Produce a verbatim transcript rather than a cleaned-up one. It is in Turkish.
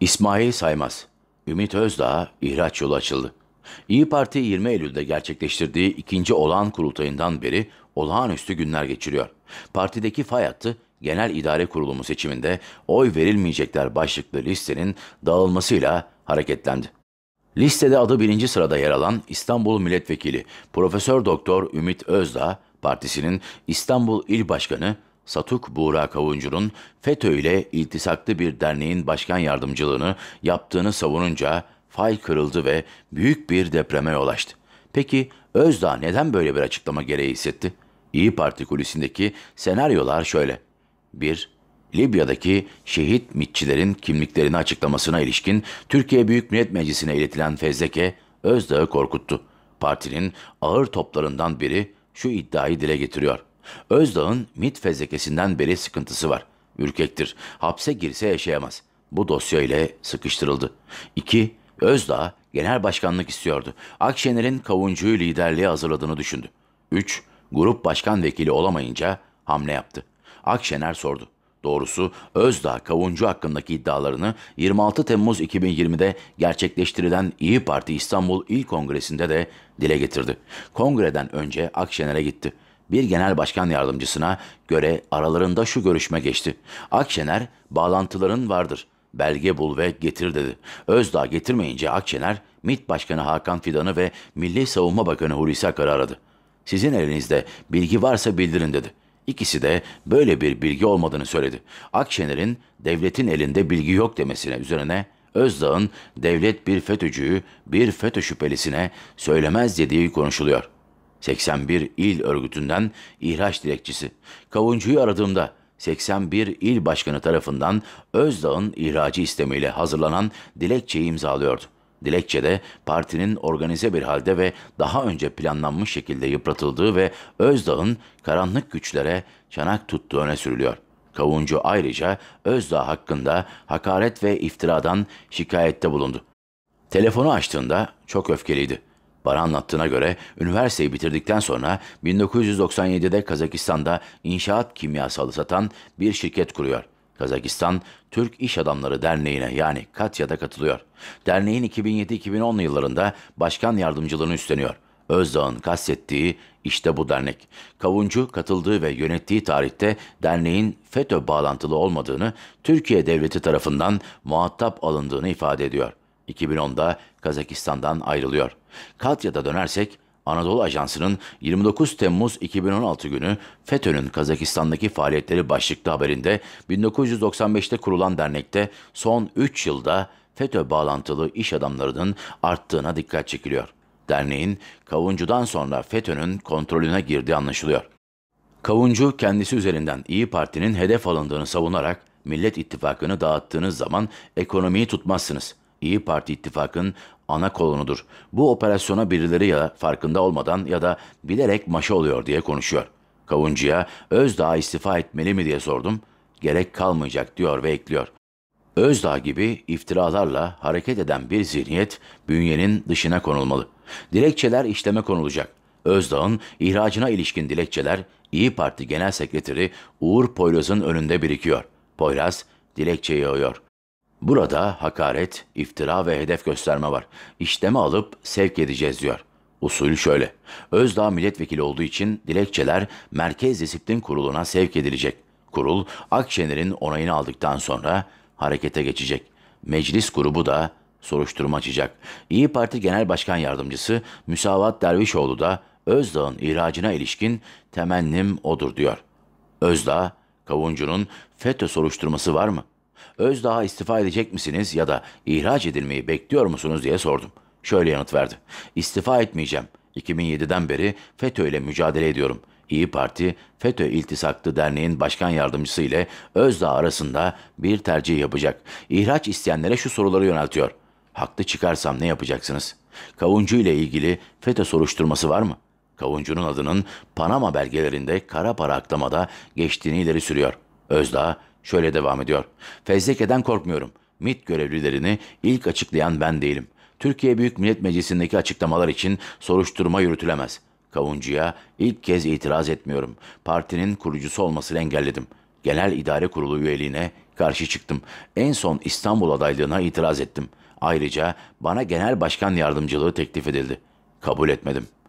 İsmail Saymaz, Ümit Özdağ'a ihraç yolu açıldı. İyi Parti yirmi Eylül'de gerçekleştirdiği ikinci olağan kurultayından beri olağanüstü günler geçiriyor. Partideki fay hattı Genel İdare Kurulumu seçiminde oy verilmeyecekler başlıklı listenin dağılmasıyla hareketlendi. Listede adı birinci sırada yer alan İstanbul Milletvekili Profesör Doktor Ümit Özdağ, partisinin İstanbul İl Başkanı Satuk Buğra Kavuncu'nun FETÖ ile iltisaklı bir derneğin başkan yardımcılığını yaptığını savununca fay kırıldı ve büyük bir depreme yol açtı. Peki Özdağ neden böyle bir açıklama gereği hissetti? İyi Parti kulisindeki senaryolar şöyle. bir. Libya'daki şehit mitçilerin kimliklerini açıklamasına ilişkin Türkiye Büyük Millet Meclisi'ne iletilen fezleke Özdağ'ı korkuttu. Partinin ağır toplarından biri şu iddiayı dile getiriyor. Özdağ'ın MİT fezlekesinden beri sıkıntısı var. Ürkektir. Hapse girse yaşayamaz. Bu dosya ile sıkıştırıldı. iki. Özdağ genel başkanlık istiyordu. Akşener'in Kavuncu'yu liderliğe hazırladığını düşündü. üç. Grup başkan vekili olamayınca hamle yaptı. Akşener sordu. Doğrusu Özdağ Kavuncu hakkındaki iddialarını yirmi altı Temmuz iki bin yirmi'de gerçekleştirilen İyi Parti İstanbul İl Kongresi'nde de dile getirdi. Kongreden önce Akşener'e gitti. Bir genel başkan yardımcısına göre aralarında şu görüşme geçti. Akşener, "Bağlantıların vardır. Belge bul ve getir" dedi. Özdağ getirmeyince Akşener, MİT Başkanı Hakan Fidan'ı ve Milli Savunma Bakanı Hulusi Akar'ı aradı. "Sizin elinizde bilgi varsa bildirin" dedi. İkisi de böyle bir bilgi olmadığını söyledi. Akşener'in devletin elinde bilgi yok demesine üzerine Özdağ'ın devlet bir FETÖ'cüyü bir FETÖ şüphelisine söylemez dediği konuşuluyor. seksen bir il örgütünden ihraç dilekçesi. Kavuncu'yu aradığımda seksen bir il başkanı tarafından Özdağ'ın ihracı istemiyle hazırlanan dilekçeyi imzalıyordu. Dilekçede partinin organize bir halde ve daha önce planlanmış şekilde yıpratıldığı ve Özdağ'ın karanlık güçlere çanak tuttuğu öne sürülüyor. Kavuncu ayrıca Özdağ hakkında hakaret ve iftiradan şikayette bulundu. Telefonu açtığında çok öfkeliydi. Bana anlattığına göre üniversiteyi bitirdikten sonra bin dokuz yüz doksan yedi'de Kazakistan'da inşaat kimyasalı satan bir şirket kuruyor. Kazakistan Türk İş Adamları Derneği'ne yani Katya'da katılıyor. Derneğin iki bin yedi iki bin on yıllarında başkan yardımcılığını üstleniyor. Özdağ'ın kastettiği işte bu dernek. Kavuncu katıldığı ve yönettiği tarihte derneğin FETÖ bağlantılı olmadığını, Türkiye devleti tarafından muhatap alındığını ifade ediyor. iki bin on'da Kazakistan'dan ayrılıyor. Katya'da dönersek, Anadolu Ajansı'nın yirmi dokuz Temmuz iki bin on altı günü FETÖ'nün Kazakistan'daki faaliyetleri başlıklı haberinde bin dokuz yüz doksan beş'te kurulan dernekte son üç yılda FETÖ bağlantılı iş adamlarının arttığına dikkat çekiliyor. Derneğin Kavuncu'dan sonra FETÖ'nün kontrolüne girdiği anlaşılıyor. Kavuncu kendisi üzerinden İyi Parti'nin hedef alındığını savunarak Millet İttifakı'nı dağıttığınız zaman ekonomiyi tutmazsınız. İyi Parti ittifakın ana kolunudur. Bu operasyona birileri ya farkında olmadan ya da bilerek maşa oluyor diye konuşuyor. Kavuncu'ya Özdağ istifa etmeli mi diye sordum. Gerek kalmayacak diyor ve ekliyor. Özdağ gibi iftiralarla hareket eden bir zihniyet bünyenin dışına konulmalı. Dilekçeler işleme konulacak. Özdağ'ın ihracına ilişkin dilekçeler İyi Parti Genel Sekreteri Uğur Poyraz'ın önünde birikiyor. Poyraz dilekçeyi yayıyor. Burada hakaret, iftira ve hedef gösterme var. İşleme alıp sevk edeceğiz diyor. Usul şöyle. Özdağ milletvekili olduğu için dilekçeler Merkez Disiplin Kurulu'na sevk edilecek. Kurul Akşener'in onayını aldıktan sonra harekete geçecek. Meclis grubu da soruşturma açacak. İyi Parti Genel Başkan Yardımcısı Müsavat Dervişoğlu da Özdağ'ın ihracına ilişkin temennim odur diyor. Özdağ, Kavuncu'nun FETÖ soruşturması var mı? Özdağ'a istifa edecek misiniz ya da ihraç edilmeyi bekliyor musunuz diye sordum. Şöyle yanıt verdi. İstifa etmeyeceğim. iki bin yedi'den beri FETÖ ile mücadele ediyorum. İyi Parti, FETÖ İltisaklı Derneğin Başkan Yardımcısı ile Özdağ arasında bir tercih yapacak. İhraç isteyenlere şu soruları yöneltiyor. Haklı çıkarsam ne yapacaksınız? Kavuncu ile ilgili FETÖ soruşturması var mı? Kavuncu'nun adının Panama belgelerinde kara para aklamada geçtiğini ileri sürüyor. Özdağ şöyle devam ediyor. Fezlekeden korkmuyorum. MİT görevlilerini ilk açıklayan ben değilim. Türkiye Büyük Millet Meclisi'ndeki açıklamalar için soruşturma yürütülemez. Kavuncu'ya ilk kez itiraz etmiyorum. Partinin kurucusu olmasını engelledim. Genel İdare Kurulu üyeliğine karşı çıktım. En son İstanbul adaylığına itiraz ettim. Ayrıca bana genel başkan yardımcılığı teklif edildi. Kabul etmedim.